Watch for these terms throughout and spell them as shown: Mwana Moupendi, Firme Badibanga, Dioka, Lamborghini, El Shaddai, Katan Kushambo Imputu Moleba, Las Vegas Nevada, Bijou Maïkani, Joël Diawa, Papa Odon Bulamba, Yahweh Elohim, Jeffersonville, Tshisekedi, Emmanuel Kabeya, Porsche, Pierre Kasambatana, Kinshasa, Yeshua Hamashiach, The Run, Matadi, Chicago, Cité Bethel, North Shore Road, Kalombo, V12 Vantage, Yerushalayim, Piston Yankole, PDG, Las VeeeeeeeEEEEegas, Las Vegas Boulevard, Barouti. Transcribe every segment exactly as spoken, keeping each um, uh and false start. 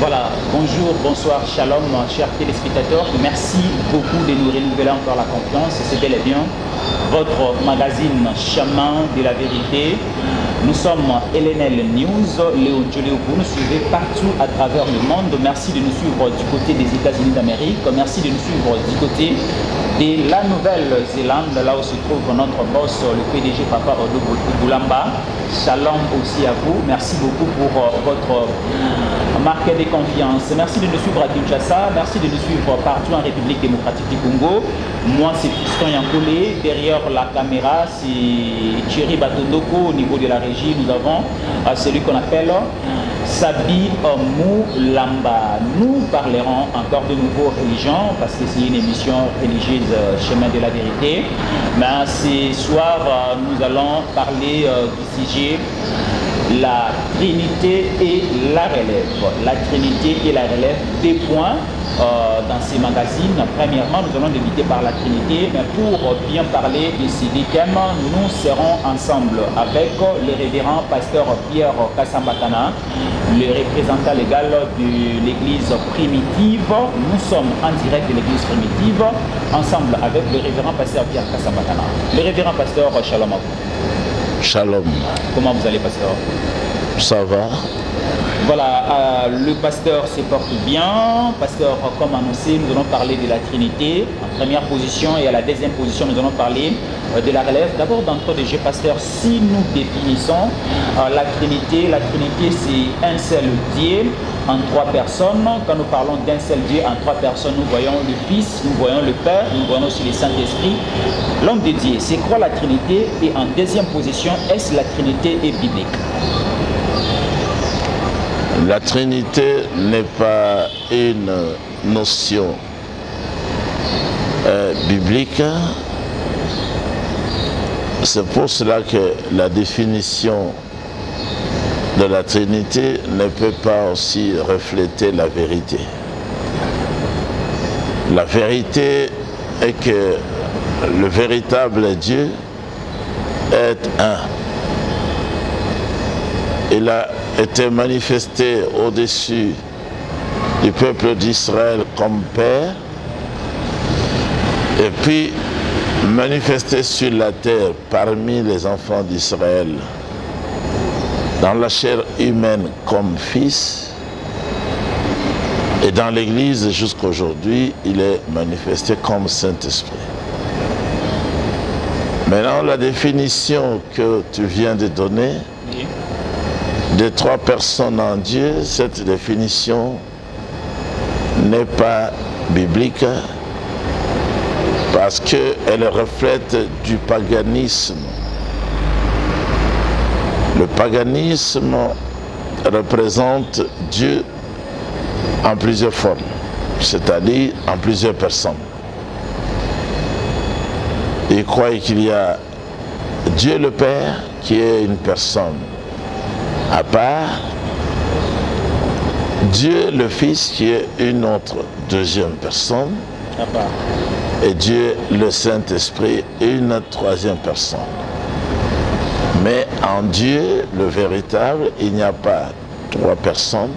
Voilà, bonjour, bonsoir, shalom, chers téléspectateurs. Merci beaucoup de nous renouveler encore la confiance. C'est bel et bien votre magazine Chemin de la Vérité. Nous sommes L N L News, Léo Njo Léo, vous nous suivez partout à travers le monde. Merci de nous suivre du côté des États-Unis d'Amérique. Merci de nous suivre du côté de la Nouvelle-Zélande, là où se trouve notre boss, le P D G Papa Odon Bulamba. Shalom aussi à vous. Merci beaucoup pour votre marque de confiance. Merci de nous suivre à Kinshasa. Merci de nous suivre partout en République démocratique du Congo. Moi, c'est Piston Yankole. Derrière la caméra, c'est Thierry Batondoko. Au niveau de la régie, nous avons celui qu'on appelle Sabi Moulamba. Nous parlerons encore de nouveau religion parce que c'est une émission religieuse Chemin de la Vérité. Mais ce soir, nous allons parler du sujet la Trinité et la relève. La Trinité et la relève, des points euh, dans ces magazines. Premièrement, nous allons débuter par la Trinité. Mais pour bien parler de ces deux thèmes, nous serons ensemble avec le révérend pasteur Pierre Kasambatana, le représentant légal de l'église primitive. Nous sommes en direct de l'église primitive, ensemble avec le révérend pasteur Pierre Kasambatana. Le révérend pasteur, shalom à vous. Shalom. Comment vous allez, pasteur? Ça va. Voilà, euh, le pasteur se porte bien. Pasteur, comme annoncé, nous allons parler de la Trinité en première position et à la deuxième position, nous allons parler euh, de la relève. D'abord, d'entre les jeux, pasteur, si nous définissons euh, la Trinité, la Trinité, c'est un seul Dieu en trois personnes. Quand nous parlons d'un seul Dieu en trois personnes, nous voyons le Fils, nous voyons le Père, nous voyons aussi le Saint-Esprit. L'homme de Dieu, c'est quoi la Trinité? Et en deuxième position, est-ce la Trinité est biblique? La Trinité n'est pas une notion euh, biblique. C'est pour cela que la définition de la Trinité ne peut pas aussi refléter la vérité. La vérité est que le véritable Dieu est un. Il a été manifesté au-dessus du peuple d'Israël comme Père, et puis manifesté sur la terre parmi les enfants d'Israël, dans la chair humaine comme Fils, et dans l'Église jusqu'à aujourd'hui, il est manifesté comme Saint-Esprit. Maintenant, la définition que tu viens de donner, des trois personnes en Dieu, cette définition n'est pas biblique parce qu'elle reflète du paganisme. Le paganisme représente Dieu en plusieurs formes, c'est-à-dire en plusieurs personnes. Ils croient qu'il y a Dieu le Père qui est une personne à part, Dieu le Fils qui est une autre deuxième personne à part, et Dieu le Saint-Esprit une troisième personne. Mais en Dieu, le véritable, il n'y a pas trois personnes.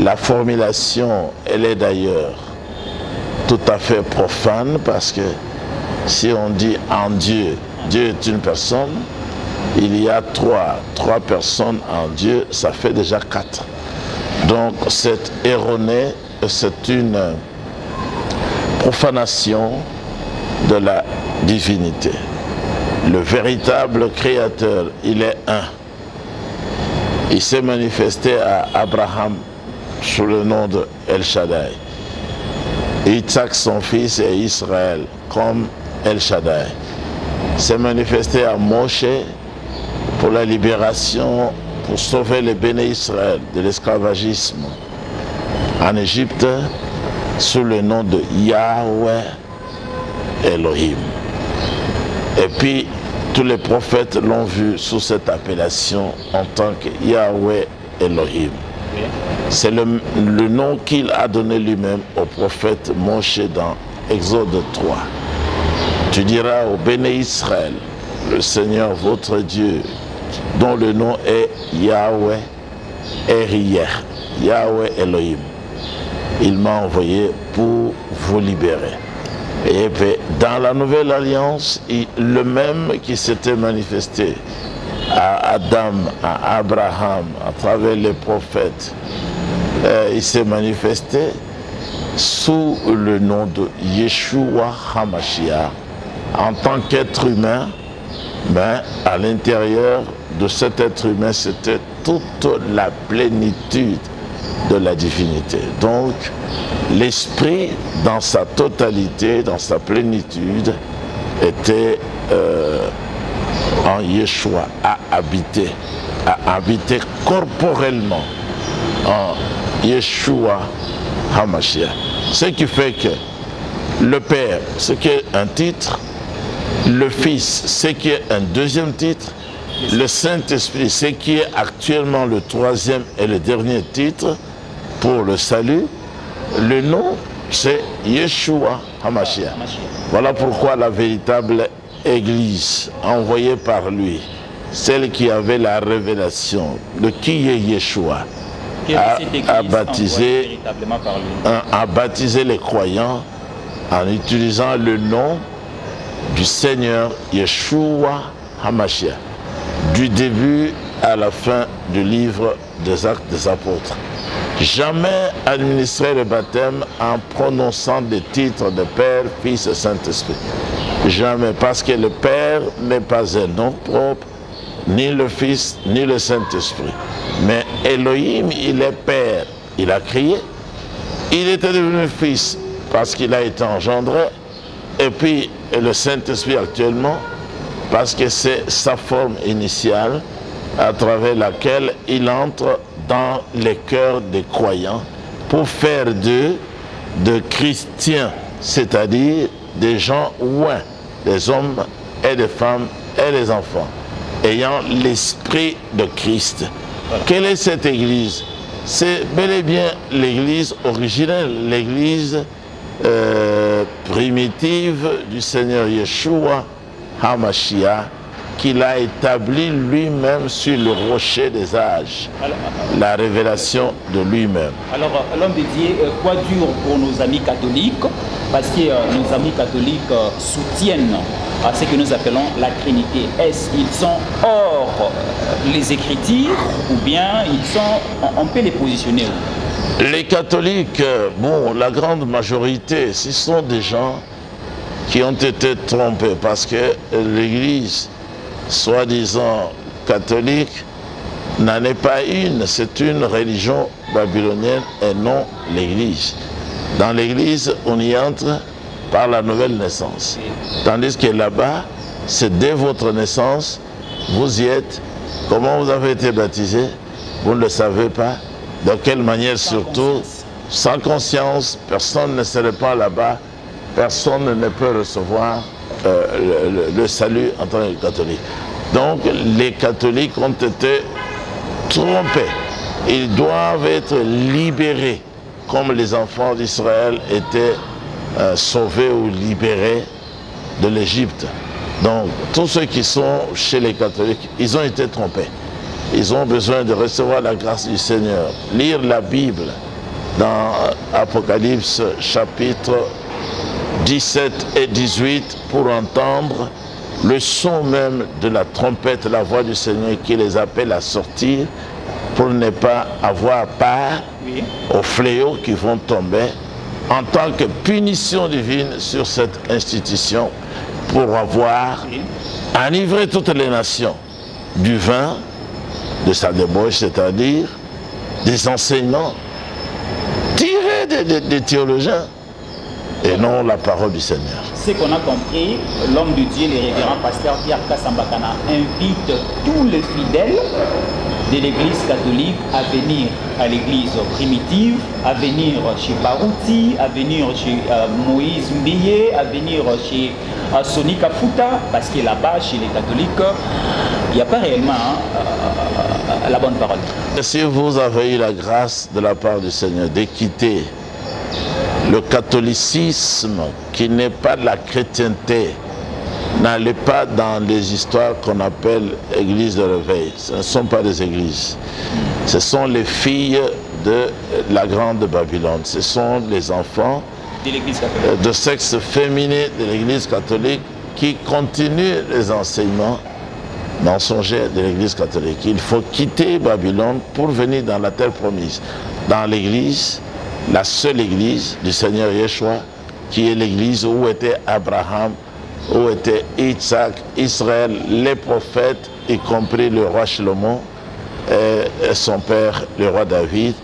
La formulation, elle est d'ailleurs tout à fait profane parce que si on dit en Dieu, Dieu est une personne, il y a trois, trois personnes en Dieu, ça fait déjà quatre. Donc c'est erroné, c'est une profanation de la divinité. Le véritable créateur, il est un. Il s'est manifesté à Abraham sous le nom de El Shaddai. Isaac son fils et Israël comme El Shaddai. Il s'est manifesté à Moshe pour la libération, pour sauver les béné Israël de l'esclavagisme en Égypte sous le nom de Yahweh Elohim. Et puis tous les prophètes l'ont vu sous cette appellation en tant que Yahweh Elohim. C'est le, le nom qu'il a donné lui-même au prophète Moshe dans Exode trois. Tu diras au béné Israël, le Seigneur votre Dieu, dont le nom est Yahweh est hier, Yahweh Elohim. Il m'a envoyé pour vous libérer. Et puis, dans la nouvelle alliance, il, le même qui s'était manifesté à Adam, à Abraham, à travers les prophètes, euh, il s'est manifesté sous le nom de Yeshua Hamashiach, en tant qu'être humain, mais à l'intérieur de cet être humain, c'était toute la plénitude de la divinité. Donc, l'esprit, dans sa totalité, dans sa plénitude, était euh, en Yeshua, à habiter, à habiter corporellement en Yeshua Hamashiach. Ce qui fait que le Père, ce qui est un titre, le Fils, ce qui est un deuxième titre, le Saint-Esprit, ce qui est actuellement le troisième et le dernier titre pour le salut, le nom, c'est Yeshua Hamashiach. Voilà pourquoi la véritable Église envoyée par lui, celle qui avait la révélation de qui est Yeshua, a, a, baptisé, a, a baptisé les croyants en utilisant le nom du Seigneur Yeshua Hamashiach, du début à la fin du livre des Actes des Apôtres. Jamais administrer le baptême en prononçant des titres de Père, Fils et Saint-Esprit. Jamais, parce que le Père n'est pas un nom propre, ni le Fils, ni le Saint-Esprit. Mais Elohim, il est Père, il a crié, il était devenu Fils parce qu'il a été engendré, et puis le Saint-Esprit actuellement, parce que c'est sa forme initiale à travers laquelle il entre dans les cœurs des croyants pour faire d'eux de chrétiens, c'est-à-dire des gens ouins, des hommes et des femmes et des enfants, ayant l'esprit de Christ. Voilà. Quelle est cette Église? C'est bel et bien l'Église originelle, l'Église euh, primitive du Seigneur Yeshua Hamashiach, qu'il a établi lui-même sur le rocher des âges, alors, la révélation de lui-même. Alors, l'homme de Dieu, quoi dur pour nos amis catholiques, parce que euh, nos amis catholiques euh, soutiennent à ce que nous appelons la Trinité. Est-ce qu'ils sont hors euh, les Écritures, ou bien ils sont, on peut les positionner où? Les catholiques, euh, bon, la grande majorité, ce sont des gens qui ont été trompés, parce que l'Église soi-disant catholique n'en est pas une, c'est une religion babylonienne et non l'Église. Dans l'Église, on y entre par la nouvelle naissance, tandis que là-bas, c'est dès votre naissance, vous y êtes, comment vous avez été baptisé, vous ne le savez pas, de quelle manière surtout, sans conscience, personne ne serait pas là-bas, personne ne peut recevoir Euh, le, le, le salut en tant que catholique. Donc les catholiques ont été trompés. Ils doivent être libérés, comme les enfants d'Israël étaient euh, sauvés ou libérés de l'Égypte. Donc tous ceux qui sont chez les catholiques, ils ont été trompés. Ils ont besoin de recevoir la grâce du Seigneur. Lire la Bible dans Apocalypse chapitre dix-sept et dix-huit pour entendre le son même de la trompette, la voix du Seigneur qui les appelle à sortir pour ne pas avoir part aux fléaux qui vont tomber en tant que punition divine sur cette institution pour avoir enivré toutes les nations du vin, de sa débauche, c'est-à-dire des enseignements tirés des, des, des théologiens et non la parole du Seigneur. Ce qu'on a compris, l'homme de Dieu, le révérend pasteur Pierre Kasambatana, invite tous les fidèles de l'Église catholique à venir à l'Église primitive, à venir chez Barouti, à venir chez euh, Moïse Mbillé, à venir chez euh, Sony Kafuta, parce que là-bas, chez les catholiques, il n'y a pas réellement hein, euh, la bonne parole. Si vous avez eu la grâce de la part du Seigneur de quitter le catholicisme qui n'est pas de la chrétienté, n'allez pas dans les histoires qu'on appelle églises de réveil. Ce ne sont pas des églises. Ce sont les filles de la Grande Babylone. Ce sont les enfants de, de sexe féminin de l'Église catholique qui continuent les enseignements mensongers de l'Église catholique. Il faut quitter Babylone pour venir dans la terre promise, dans l'Église, la seule Église du Seigneur Yeshua, qui est l'Église où était Abraham, où était Isaac, Israël, les prophètes, y compris le roi Shlomo et son père, le roi David,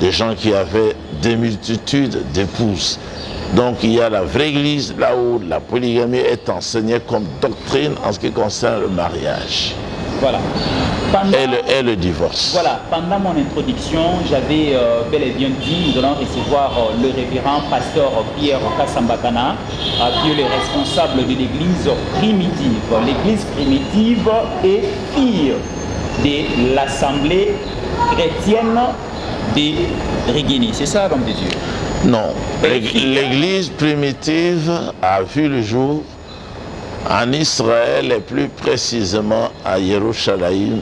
des gens qui avaient des multitudes d'épouses. Donc il y a la vraie Église, là où la polygamie est enseignée comme doctrine en ce qui concerne le mariage. Voilà. Pendant, et, le, et le divorce. Voilà, pendant mon introduction, j'avais euh, bel et bien dit, nous allons recevoir euh, le révérend pasteur Pierre Kasambatana, euh, qui est le responsable de l'église primitive. L'église primitive est fille de l'Assemblée chrétienne de Rigini. C'est ça, l'homme de Dieu? Non. L'église primitive a vu le jour en Israël et plus précisément à Yerushalayim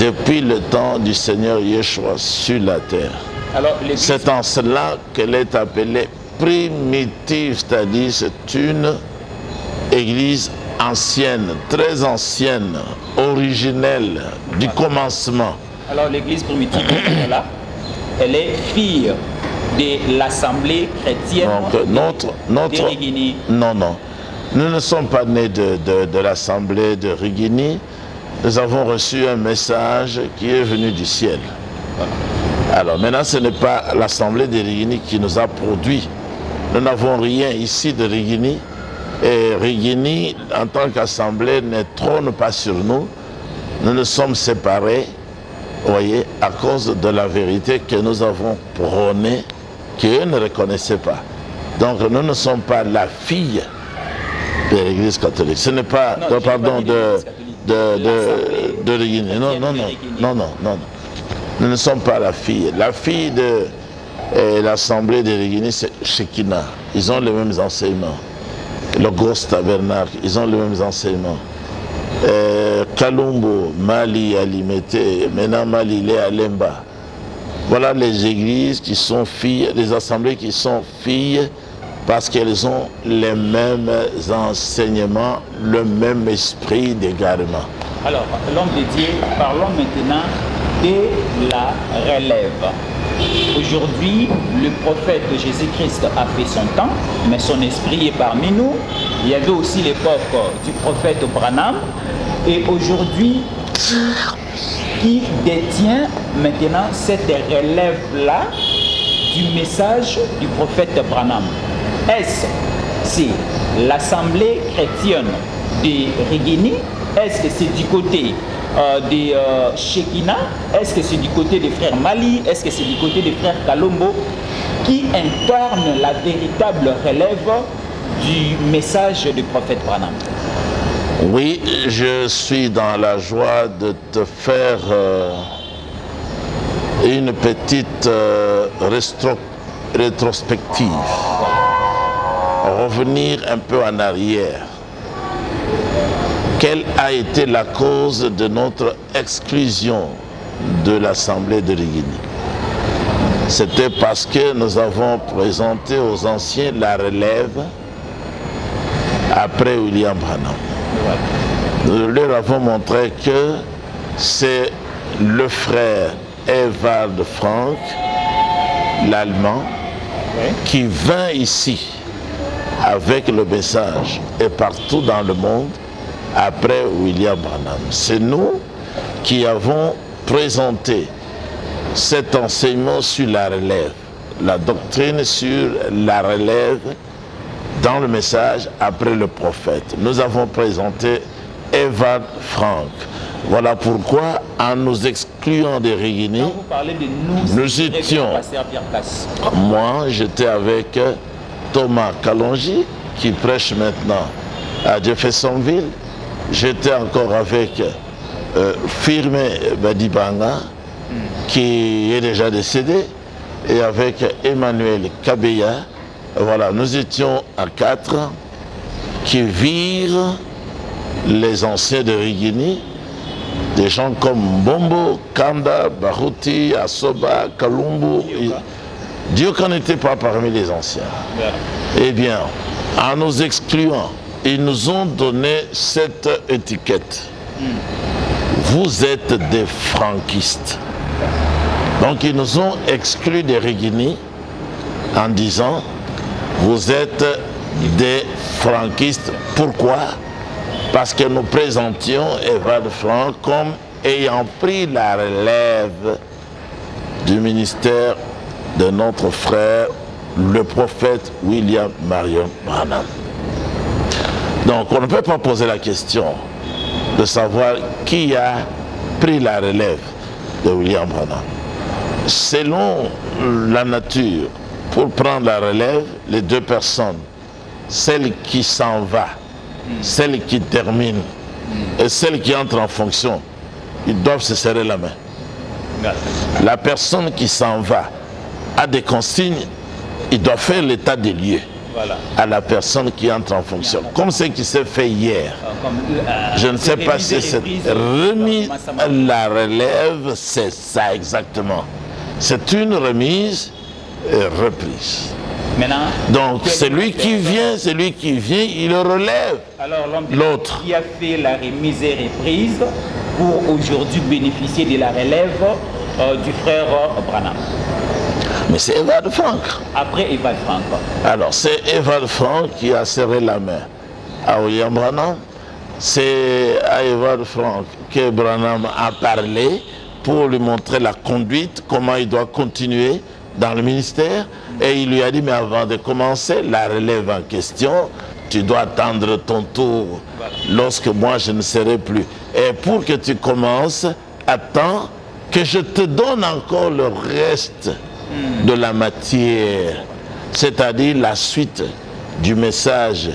depuis le temps du Seigneur Yeshua sur la terre. C'est en cela qu'elle est appelée primitive, c'est-à-dire c'est une église ancienne, très ancienne, originelle, du commencement. Alors l'église primitive, là, elle est fille de l'Assemblée chrétienne Donc, notre, notre, de Rigini. Non, non. Nous ne sommes pas nés de, de, de l'Assemblée de Rigini. Nous avons reçu un message qui est venu du ciel. Alors maintenant, ce n'est pas l'Assemblée de Rigini qui nous a produits. Nous n'avons rien ici de Rigini. Et Rigini, en tant qu'Assemblée, ne trône pas sur nous. Nous nous sommes séparés, voyez, à cause de la vérité que nous avons prônée, qu'eux ne reconnaissaient pas. Donc nous ne sommes pas la fille de l'Église catholique. Ce n'est pas, non, de, pardon, pas de, de, de, de, de Rigini. Non, non, non, non, non, non. Nous ne sommes pas la fille. La fille de euh, l'Assemblée de Rigini, c'est Shekinah. Ils ont les mêmes enseignements. Le Ghost Tabernacle, ils ont les mêmes enseignements. Euh, Kalombo, Mali, Alimete, maintenant Mali, il est à Lemba. Voilà les églises qui sont filles, les assemblées qui sont filles, parce qu'elles ont les mêmes enseignements, le même esprit d'égarement. Alors, l'homme de Dieu, parlons maintenant de la relève. Aujourd'hui, le prophète de Jésus-Christ a fait son temps, mais son esprit est parmi nous. Il y avait aussi l'époque du prophète Branham. Et aujourd'hui, qui détient maintenant cette relève-là du message du prophète Branham? Est-ce c'est l'Assemblée chrétienne de Rigini? Est-ce que c'est du côté euh, des euh, Shekinah? Est-ce que c'est du côté des frères Mali? Est-ce que c'est du côté des frères Kalombo? Qui incarne la véritable relève du message du prophète Branham? Oui, je suis dans la joie de te faire euh, une petite euh, rétrospective. Revenir un peu en arrière. Quelle a été la cause de notre exclusion de l'Assemblée de Rigini? C'était parce que nous avons présenté aux anciens la relève après William Branham. Nous leur avons montré que c'est le frère Ewald Frank, l'Allemand, qui vint ici avec le message et partout dans le monde après William Branham. C'est nous qui avons présenté cet enseignement sur la relève, la doctrine sur la relève dans le message après le prophète. Nous avons présenté Ewald Frank. Voilà pourquoi, en nous excluant des Rigini, nous, nous étions... Moi, j'étais avec Thomas Kalongi, qui prêche maintenant à Jeffersonville. J'étais encore avec euh, Firme Badibanga, qui est déjà décédé, et avec Emmanuel Kabeya. Voilà, nous étions à quatre, qui virent les anciens de Rigini, des gens comme Mbombo, Kanda, Barouti, Asoba, Kalombo. Dioka n'était pas parmi les anciens. Eh bien, en nous excluant, ils nous ont donné cette étiquette. Vous êtes des franquistes. Donc ils nous ont exclus des Rigini en disant vous êtes des franquistes. Pourquoi? Parce que nous présentions Ewald Frank comme ayant pris la relève du ministère de notre frère, le prophète William Branham. Donc on ne peut pas poser la question de savoir qui a pris la relève de William Branham. Selon la nature, pour prendre la relève, les deux personnes, celle qui s'en va, celle qui termine et celle qui entre en fonction, ils doivent se serrer la main. La personne qui s'en va a des consignes, il doit faire l'état des lieux. Voilà. À la personne qui entre en fonction. Comme ce qui s'est fait hier. Comme, euh, je ne sais pas si c'est remis à la relève, c'est ça exactement. C'est une remise et reprise. Maintenant, donc celui qui vient, celui qui vient, il relève l'autre. Qui a fait la remise et reprise pour aujourd'hui bénéficier de la relève euh, du frère Branham. Mais c'est Ewald Frank. Après Ewald Frank. Alors c'est Ewald Frank qui a serré la main à William Branham. C'est à Ewald Frank que Branham a parlé pour lui montrer la conduite, comment il doit continuer dans le ministère. Et il lui a dit, mais avant de commencer, la relève en question, tu dois attendre ton tour lorsque moi je ne serai plus. Et pour que tu commences, attends que je te donne encore le reste de la matière, c'est-à-dire la suite du message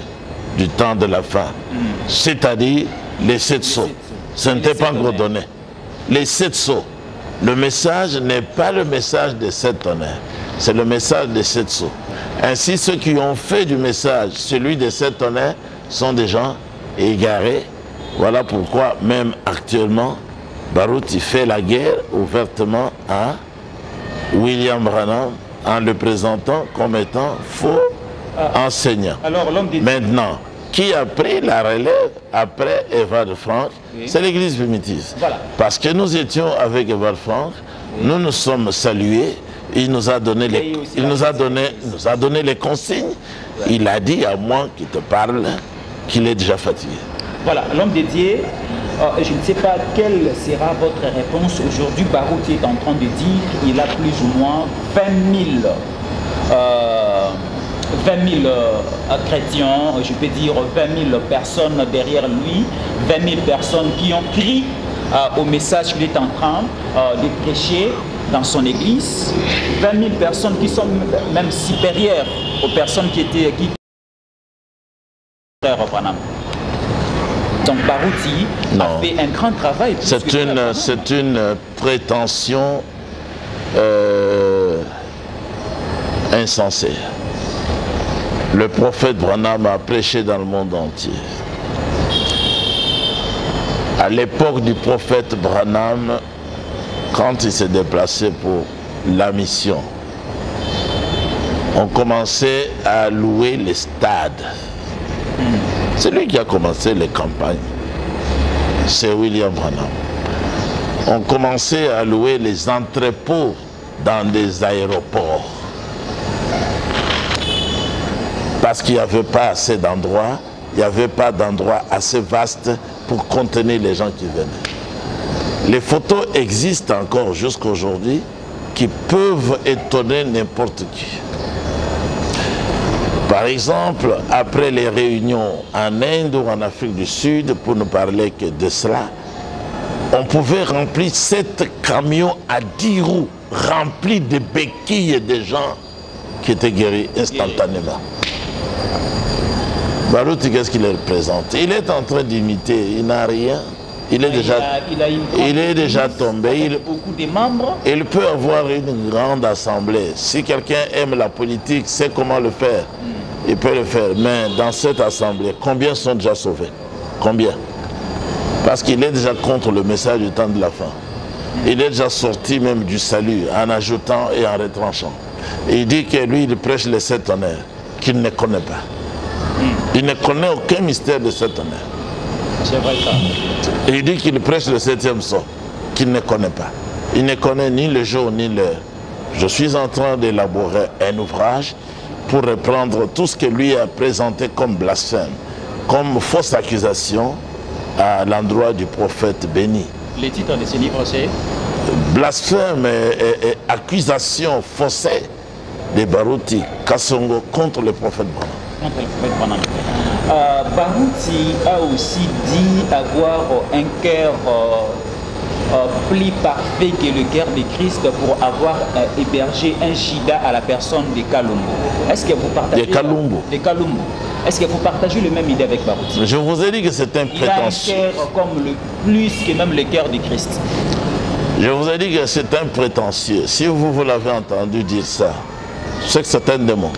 du temps de la fin, mm. c'est-à-dire les sept sceaux. Ce n'était pas encore donné. Les sept sceaux. Le message n'est pas le message des sept tonnerres, c'est le message des sept sceaux. Ainsi, ceux qui ont fait du message celui des sept tonnerres sont des gens égarés. Voilà pourquoi même actuellement, Barouti fait la guerre ouvertement à William Branham en le présentant comme étant faux ah. enseignant. Alors, dit... Maintenant, qui a pris la relève après Ewald Frank, oui. c'est l'église primitive. Voilà. Parce que nous étions avec Ewald Frank, oui. nous nous sommes salués, il nous a donné les, il nous a donné, nous a donné les consignes, oui. il a dit à moi qui te parle qu'il est déjà fatigué. Voilà, l'homme dédié. Oh, je ne sais pas quelle sera votre réponse. Aujourd'hui, Barouti est en train de dire qu'il a plus ou moins vingt mille, euh, vingt mille euh, chrétiens, je peux dire vingt mille personnes derrière lui, vingt mille personnes qui ont crié euh, au message qu'il est en train euh, de prêcher dans son église, vingt mille personnes qui sont même supérieures aux personnes qui étaient... Qui... Donc Barouti a fait un grand travail. C'est une, c'est une prétention euh, insensée. Le prophète Branham a prêché dans le monde entier. À l'époque du prophète Branham, quand il s'est déplacé pour la mission, on commençait à louer les stades. Mm. C'est lui qui a commencé les campagnes. C'est William Branham. On commençait à louer les entrepôts dans des aéroports. Parce qu'il n'y avait pas assez d'endroits, il n'y avait pas d'endroits assez vastes pour contenir les gens qui venaient. Les photos existent encore jusqu'à aujourd'hui qui peuvent étonner n'importe qui. Par exemple, après les réunions en Inde ou en Afrique du Sud, pour ne parler que de cela, on pouvait remplir sept camions à dix roues, remplis de béquilles et de gens qui étaient guéris instantanément. Barouti, qu'est-ce qu'il représente? Il est en train d'imiter, il n'a rien. Il est, il, déjà, a, il, a il est déjà tombé, il, beaucoup de membres. Il peut avoir une grande assemblée. Si quelqu'un aime la politique, sait comment le faire. Mm. il peut le faire. Mais dans cette assemblée, combien sont déjà sauvés? Combien? Parce qu'il est déjà contre le message du temps de la fin. Il est déjà sorti même du salut en ajoutant et en retranchant. Et il dit que lui, il prêche les sept tonnerres, qu'il ne connaît pas. Il ne connaît aucun mystère de sept tonnerres. C'est vrai ça. Et il dit qu'il prêche le septième sort, qu'il ne connaît pas. Il ne connaît ni le jour ni l'heure. Je suis en train d'élaborer un ouvrage pour reprendre tout ce que lui a présenté comme blasphème, comme fausse accusation à l'endroit du prophète béni. Les titres de ces livres, c'est blasphème et, et, et accusation faussée de Barouti Kasongo contre le prophète Branham. Contre le prophète Branham. Euh, Barouti a aussi dit avoir un cœur euh, euh, plus parfait que le cœur de Christ pour avoir euh, hébergé un shida à la personne de Kalombo. Est-ce que vous partagez de Kalombo. De Kalombo. Est-ce que vous partagez le même idée avec Barouti? Je vous ai dit que c'est un prétentieux. Il a un cœur comme le plus que même le cœur de Christ. Je vous ai dit que c'est un prétentieux. Si vous, vous l'avez entendu dire ça, c'est que c'est un démon.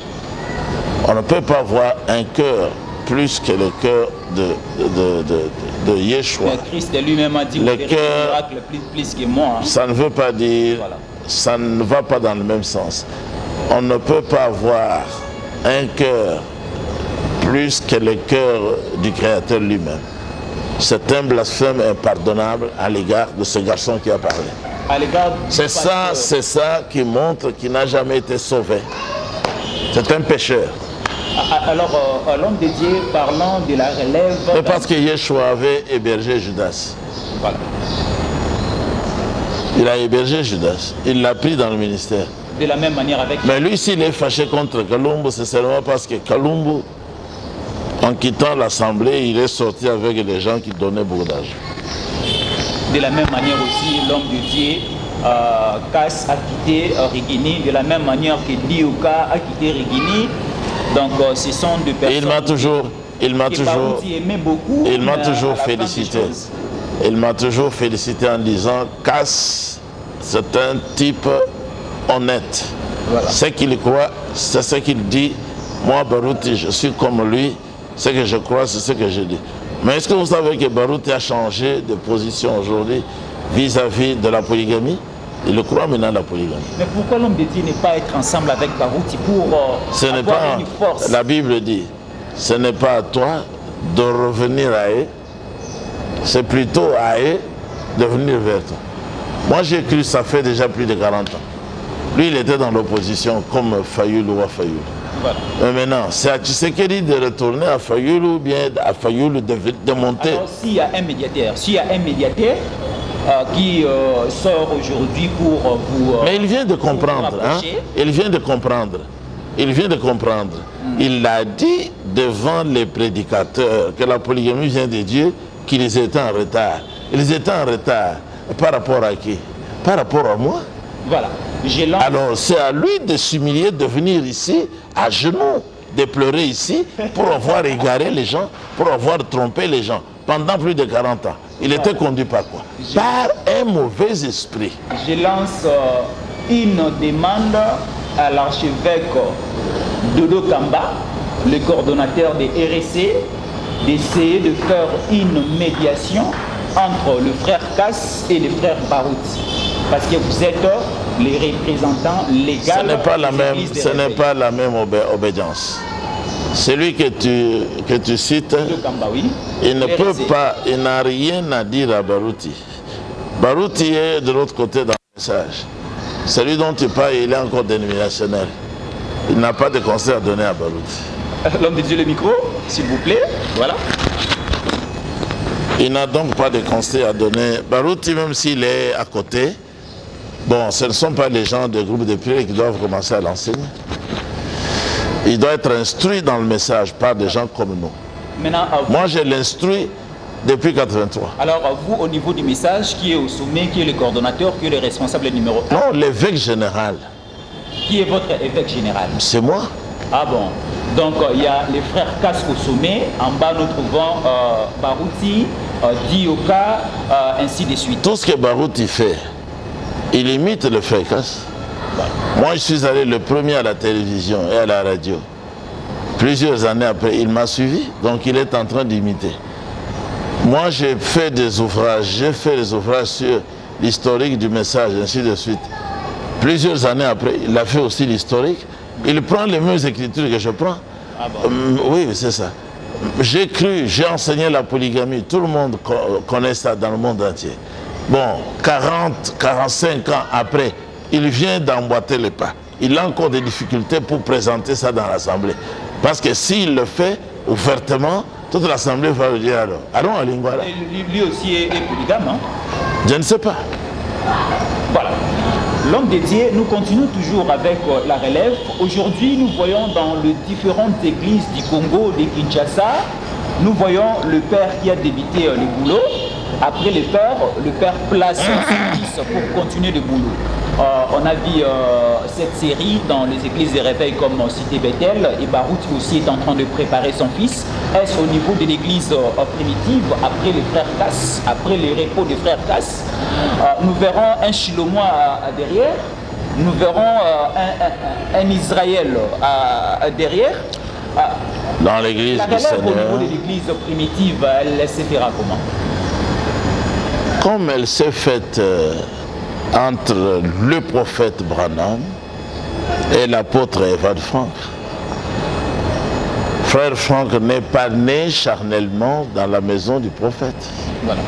On ne peut pas avoir un cœur plus que le cœur de, de, de, de, de Yeshua. Le Christ lui-même a dit le cœur, plus, plus que moi. Hein. Ça ne veut pas dire, voilà. Ça ne va pas dans le même sens. On ne peut pas avoir un cœur plus que le cœur du Créateur lui-même. C'est un blasphème impardonnable à l'égard de ce garçon qui a parlé. C'est ça, c'est ça qui montre qu'il n'a jamais été sauvé. C'est un pécheur. Alors, euh, l'homme de Dieu parlant de la relève... C'est parce que Yeshua avait hébergé Judas. Voilà. Il a hébergé Judas. Il l'a pris dans le ministère. De la même manière avec... Mais lui, s'il est fâché contre Kalombo, c'est seulement parce que Kalombo... En quittant l'Assemblée, il est sorti avec les gens qui donnaient beaucoup d'argent. De la même manière aussi, l'homme de Dieu, euh, Kass a quitté euh, Rigini, de la même manière que Dioka a quitté Rigini. Donc, euh, ce sont deux personnes... Et il m'a toujours, il m'a toujours, beaucoup, il m'a toujours félicité. Il m'a toujours félicité en disant, Kass, c'est un type honnête. Voilà. Ce qu'il croit, c'est ce qu'il dit. Moi, Barouti, je suis comme lui. Ce que je crois, c'est ce que je dis. Mais est-ce que vous savez que Barouti a changé de position aujourd'hui vis-à-vis de la polygamie? Il le croit maintenant, la polygamie. Mais pourquoi l'homme de Dieu n'est pas être ensemble avec Barouti pour ce avoir pas, une force? La Bible dit, ce n'est pas à toi de revenir à eux, c'est plutôt à eux de venir vers toi. Moi j'ai cru ça fait déjà plus de quarante ans. Lui il était dans l'opposition comme Fayulu ou Fayulu. Voilà. Mais maintenant, c'est à Tshisekedi de retourner à Fayulu ou bien à Fayulu de, de monter. Alors, s'il y a un médiateur, s'il y a un médiateur euh, qui euh, sort aujourd'hui pour euh, vous... Euh, mais il vient de comprendre, hein? Il vient de comprendre. Il vient de comprendre. Mm. Il a dit devant les prédicateurs que la polygamie vient de Dieu, qu'ils étaient en retard. Ils étaient en retard. Par rapport à qui? Par rapport à moi? Voilà. Alors c'est à lui de s'humilier, de venir ici, à genoux, de pleurer ici, pour avoir égaré les gens, pour avoir trompé les gens. Pendant plus de quarante ans, il était conduit par quoi? Je... Par un mauvais esprit. Je lance euh, une demande à l'archevêque Dodo Kamba, le coordonnateur des R S C, d'essayer de faire une médiation entre le frère Kass et le frère Barouti. Parce que vous êtes les représentants légaux. Ce n'est pas la même, ce n'est pas la même obé obédience. Celui que tu, que tu cites, il ne peut pas, il n'a rien à dire à Barouti. Barouti est de l'autre côté dans le message. Celui dont tu parles, il est encore dénominationnel. Il n'a pas de conseil à donner à Barouti. L'homme de Dieu, le micro, s'il vous plaît. Voilà. Il n'a donc pas de conseil à donner. Barouti, même s'il est à côté, bon, ce ne sont pas les gens des groupes de prière qui doivent commencer à l'enseigner. Il doit être instruit dans le message par des gens comme nous. Maintenant, vous... Moi, je l'instruis depuis quatre-vingt-trois. Alors, vous, au niveau du message, qui est au sommet, qui est le coordonnateur, qui est le responsable numéro un? Non, l'évêque général. Qui est votre évêque général? C'est moi. Ah bon? Donc, il euh, y a les frères Kass au sommet. En bas, nous trouvons euh, Barouti, euh, Dioka, euh, ainsi de suite. Tout ce que Barouti fait, il imite le frère Kass. Moi, je suis allé le premier à la télévision et à la radio. Plusieurs années après, il m'a suivi, donc il est en train d'imiter. Moi, j'ai fait des ouvrages, j'ai fait des ouvrages sur l'historique du message, ainsi de suite. Plusieurs années après, il a fait aussi l'historique. Il prend les mêmes écritures que je prends. Ah bon. Oui, c'est ça. J'ai cru, j'ai enseigné la polygamie. Tout le monde connaît ça dans le monde entier. Bon, quarante, quarante-cinq ans après, il vient d'emboîter les pas. Il a encore des difficultés pour présenter ça dans l'Assemblée. Parce que s'il le fait ouvertement, toute l'Assemblée va le dire alors. Allons à Lingwala. Lui aussi est, est polygame, hein? Je ne sais pas. Voilà. L'homme dédié, nous continuons toujours avec euh, la relève. Aujourd'hui, nous voyons dans les différentes églises du Congo, de Kinshasa, nous voyons le père qui a débité euh, le boulot. Après le père, le père place son fils pour continuer le boulot. Euh, on a vu euh, cette série dans les églises de réveil comme euh, Cité Bethel, et Barouti aussi est en train de préparer son fils. Est-ce au niveau de l'église euh, primitive, après les frères Kass, après les repos des frères Kass, euh, nous verrons un Chilomois euh, derrière, nous verrons euh, un, un, un Israël euh, derrière. Euh, dans l'église du Seigneur. Au niveau de l'église primitive, elle se fera comment? Comme elle s'est faite euh, entre le prophète Branham et l'apôtre Ewald Frank. Frère Frank n'est pas né charnellement dans la maison du prophète. Voilà.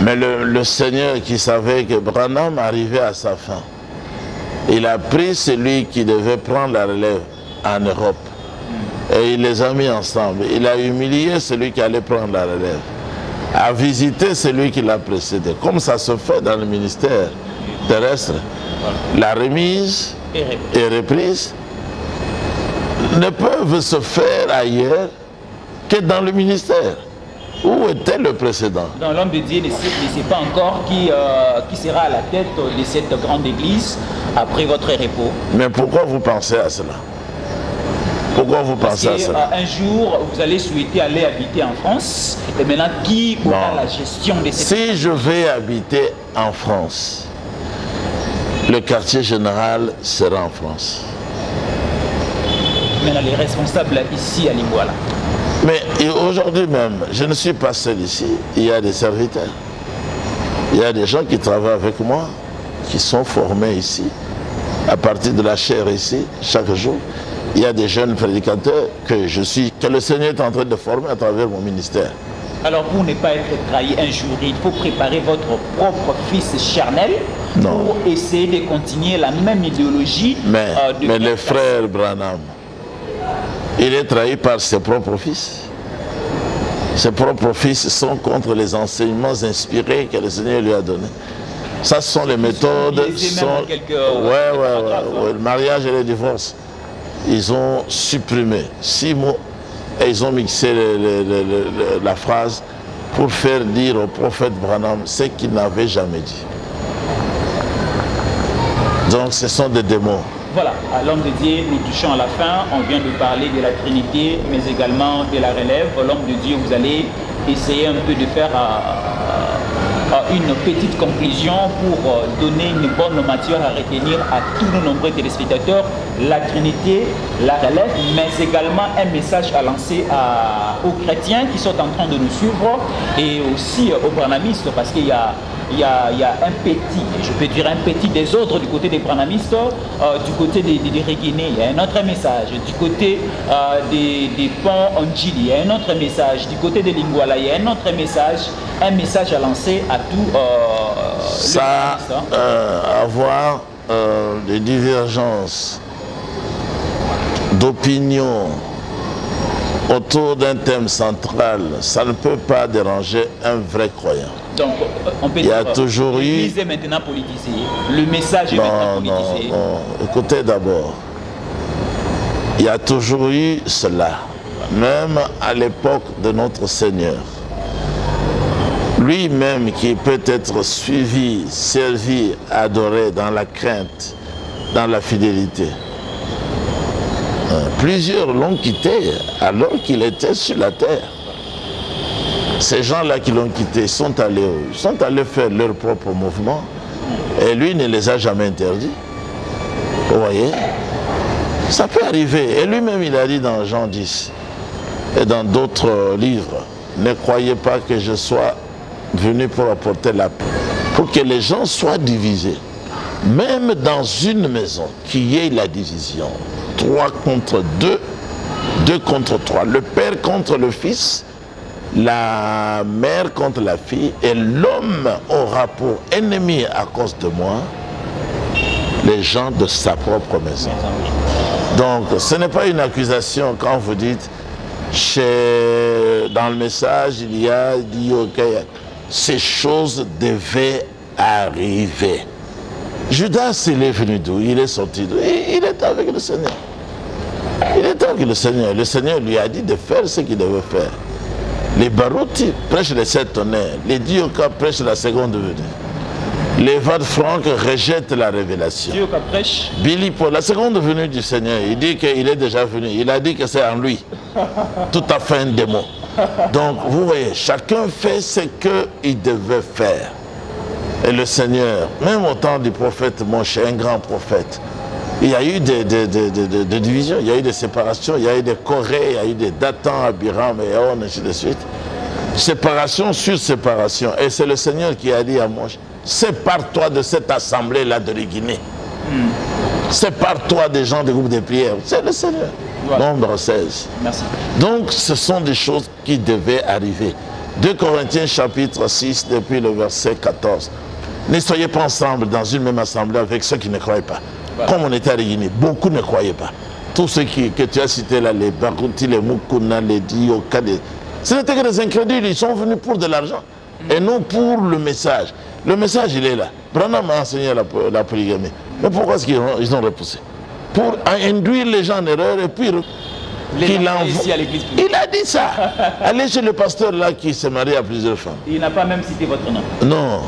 Mais le, le Seigneur qui savait que Branham arrivait à sa fin, il a pris celui qui devait prendre la relève en Europe. Et il les a mis ensemble. Il a humilié celui qui allait prendre la relève, à visiter celui qui l'a précédé, comme ça se fait dans le ministère terrestre. La remise et reprise ne peuvent se faire ailleurs que dans le ministère. Où était le précédent? L'homme de Dieu ne sait, ne sait pas encore qui, euh, qui sera à la tête de cette grande église après votre repos. Mais pourquoi vous pensez à cela? Pourquoi vous pensez à ça? Un jour, vous allez souhaiter aller habiter en France. Et maintenant, qui aura la gestion de cette... Si je vais habiter en France, le quartier général sera en France. Maintenant, les responsables ici à Lingwala. Mais aujourd'hui même, je ne suis pas seul ici. Il y a des serviteurs. Il y a des gens qui travaillent avec moi, qui sont formés ici, à partir de la chair ici, chaque jour. Il y a des jeunes prédicateurs que je suis, que le Seigneur est en train de former à travers mon ministère. Alors pour ne pas être trahi un jour, il faut préparer votre propre fils charnel non. pour essayer de continuer la même idéologie. Mais, euh, de mais le frère Branham, il est trahi par ses propres fils. Ses propres fils sont contre les enseignements inspirés que le Seigneur lui a donnés. Ça, ce sont les méthodes. Ils sont... Sont... Quelques... Ouais, ouais, ouais, ouais. Le mariage et le divorce. Ils ont supprimé six mots et ils ont mixé le, le, le, le, la phrase pour faire dire au prophète Branham ce qu'il n'avait jamais dit. Donc ce sont des démons. Voilà, à l'homme de Dieu, nous touchons à la fin. On vient de parler de la Trinité, mais également de la relève. L'homme de Dieu, vous allez essayer un peu de faire euh, une petite conclusion pour euh, donner une bonne matière à retenir à tous nos nombreux téléspectateurs. La Trinité, la relève, mais également un message à lancer à, aux chrétiens qui sont en train de nous suivre et aussi aux branhamistes, parce qu'il y a, il y a, il y a un petit, je peux dire un petit désordre du côté des branhamistes, euh, du côté des, des, des Rigini, il y a un autre message, du côté euh, des, des ponts en Chili, il y a un autre message, du côté des Lingwala, il y a un autre message, un message à lancer à tout euh, ça, les branhamistes. Euh, avoir euh, des divergences d'opinion autour d'un thème central, ça ne peut pas déranger un vrai croyant. Donc, on peut il y a dire, toujours eu... est maintenant politisé. Le message non, est maintenant politisé. Non, non. Écoutez d'abord, il y a toujours eu cela, même à l'époque de notre Seigneur. Lui-même qui peut être suivi, servi, adoré dans la crainte, dans la fidélité. Plusieurs l'ont quitté alors qu'il était sur la terre. Ces gens-là qui l'ont quitté sont allés, sont allés faire leur propre mouvement et lui ne les a jamais interdits. Vous voyez? Ça peut arriver. Et lui-même, il a dit dans Jean dix et dans d'autres livres, « Ne croyez pas que je sois venu pour apporter la paix. » Pour que les gens soient divisés. Même dans une maison, qu'il y ait la division. Trois contre deux, deux contre trois. Le père contre le fils, la mère contre la fille, et l'homme aura pour ennemi à cause de moi les gens de sa propre maison. Donc, ce n'est pas une accusation quand vous dites chez, dans le message, il y a dit, ok, ces choses devaient arriver. Judas, il est venu d'où? Il est sorti d'où? Il est avec le Seigneur. Il est avec le Seigneur. Le Seigneur lui a dit de faire ce qu'il devait faire. Les Barouti prêchent les sept tonnerres. Les Dioka prêchent la seconde venue. Les Ewald Frank rejette la révélation. Dioka prêche. Billy Paul, la seconde venue du Seigneur, il dit qu'il est déjà venu. Il a dit que c'est en lui. Tout à fait un démon. Donc, vous voyez, chacun fait ce qu'il devait faire. Et le Seigneur, même au temps du prophète Moshe, un grand prophète, il y a eu des, des, des, des, des, des divisions, il y a eu des séparations, il y a eu des Corées, il y a eu des Datans, Abiram, et On, ainsi de suite. Séparation sur séparation. Et c'est le Seigneur qui a dit à Moshe, sépare-toi de cette assemblée-là de Rigini. Mm. Sépare-toi des gens du groupe de prière. C'est le Seigneur. Voilà. Nombre seize. Merci. Donc ce sont des choses qui devaient arriver. deux Corinthiens chapitre six, depuis le verset quatorze. Ne soyez pas ensemble dans une même assemblée avec ceux qui ne croient pas. Voilà. Comme on était à Rigini, beaucoup ne croyaient pas. Tous ceux qui, que tu as cités là, les Barouti, les Mukuna, les Dioka, les... ce n'était que des incrédules, ils sont venus pour de l'argent mm. et non pour le message. Le message, il est là. Branham a enseigné la, la polygamie. Mais pourquoi est-ce qu'ils ont, ils ont repoussé? Pour induire les gens en erreur et puis... Il, ici à il a dit ça. Allez chez le pasteur là qui s'est marié à plusieurs femmes. Il n'a pas même cité votre nom. Non,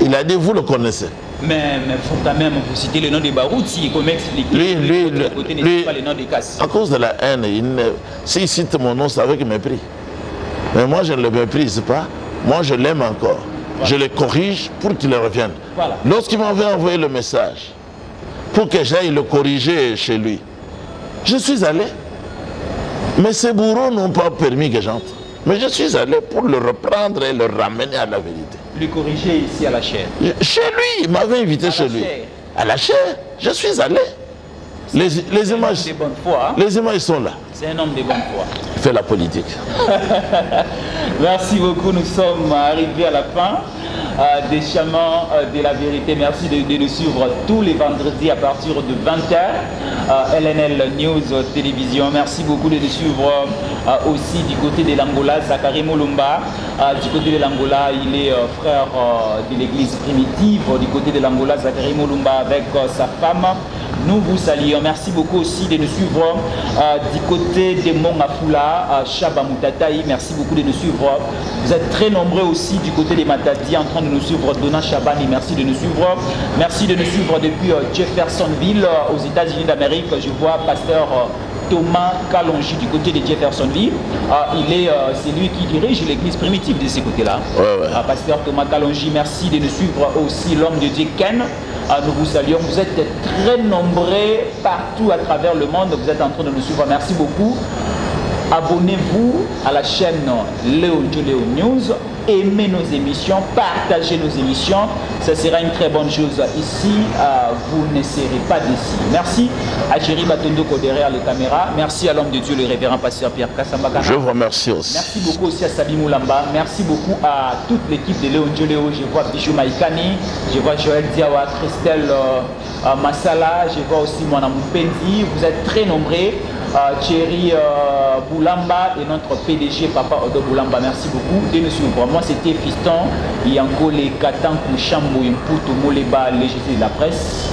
il a dit vous le connaissez. Mais il faut quand même vous citer le nom de Barouti, comme explique. Lui, lui, le, côté, lui pas le nom de Kass. À cause de la haine, s'il ne... cite mon nom, c'est avec mépris. Mais moi je ne le méprise pas, moi je l'aime encore. Voilà. Je le corrige pour qu'il revienne. Voilà. Lorsqu'il m'avait envoyé le message, pour que j'aille le corriger chez lui, je suis allé. Mais ces bourreaux n'ont pas permis que j'entre. Mais je suis allé pour le reprendre et le ramener à la vérité. Le corriger ici à la chair. Chez lui, il m'avait invité à chez lui. Chair. À la chair, je suis allé. Les, les, images, de bonne foi, hein? Les images sont là. C'est un homme de bonne foi. Il fait la politique. Merci beaucoup, nous sommes arrivés à la fin euh, des chemins euh, de la vérité. Merci de, de nous suivre tous les vendredis à partir de vingt heures. Euh, L N L News euh, Télévision. Merci beaucoup de nous suivre euh, aussi du côté de l'Angola, Zachary Molumba. Euh, du côté de l'Angola, il est euh, frère euh, de l'église primitive. Du côté de l'Angola, Zachary Molumba avec euh, sa femme. Nous vous saluons. Merci beaucoup aussi de nous suivre euh, du côté de Mongafula, à Chabamoutataï. Merci beaucoup de nous suivre. Vous êtes très nombreux aussi du côté des Matadi en train de nous suivre. Dona Chabani, merci de nous suivre. Merci de nous suivre depuis euh, Jeffersonville euh, aux États-Unis d'Amérique. Je vois pasteur euh, Thomas Kalongi du côté de Jeffersonville. Euh, il est, euh, c'est lui qui dirige l'église primitive de ce côté-là. Ouais, ouais. euh, pasteur Thomas Kalongi, merci de nous suivre aussi. L'homme de Dieu Ken. Nous vous saluons, vous êtes très nombreux partout à travers le monde, vous êtes en train de nous suivre, merci beaucoup. Abonnez-vous à la chaîne Léo Njo Léo News, aimez nos émissions, partagez nos émissions, ça sera une très bonne chose ici, euh, vous ne serez pas d'ici. Merci à Thierry Batondoko derrière les caméras, merci à l'homme de Dieu, le révérend pasteur Pierre Kasambatana. Je vous remercie aussi. Merci beaucoup aussi à Sabi Moulamba, merci beaucoup à toute l'équipe de Léo Njo Léo, je vois Bijou Maïkani, je vois Joël Diawa, Christelle euh, Massala, je vois aussi Mwana Moupendi, vous êtes très nombreux. Uh, Thierry uh, Boulamba et notre P D G Papa Odon Bulamba, merci beaucoup de nous suivre. Moi c'était Piston Yankole Katan Kushambo Imputu Moleba, légifère de la presse.